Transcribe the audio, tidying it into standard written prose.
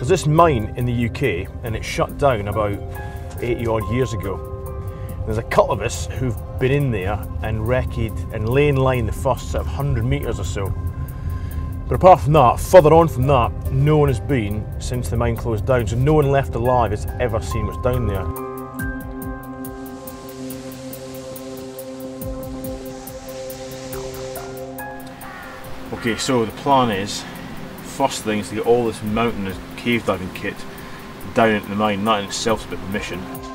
There's this mine in the UK and it shut down about 80 odd years ago. There's a couple of us who've been in there and wrecked and lay in line the first sort of 100 metres or so. But apart from that, further on from that, no one has been since the mine closed down, so no one left alive has ever seen what's down there. Okay, so the plan is, first thing is to get all this mountainous cave diving kit down into the mine. That in itself is a bit of a mission.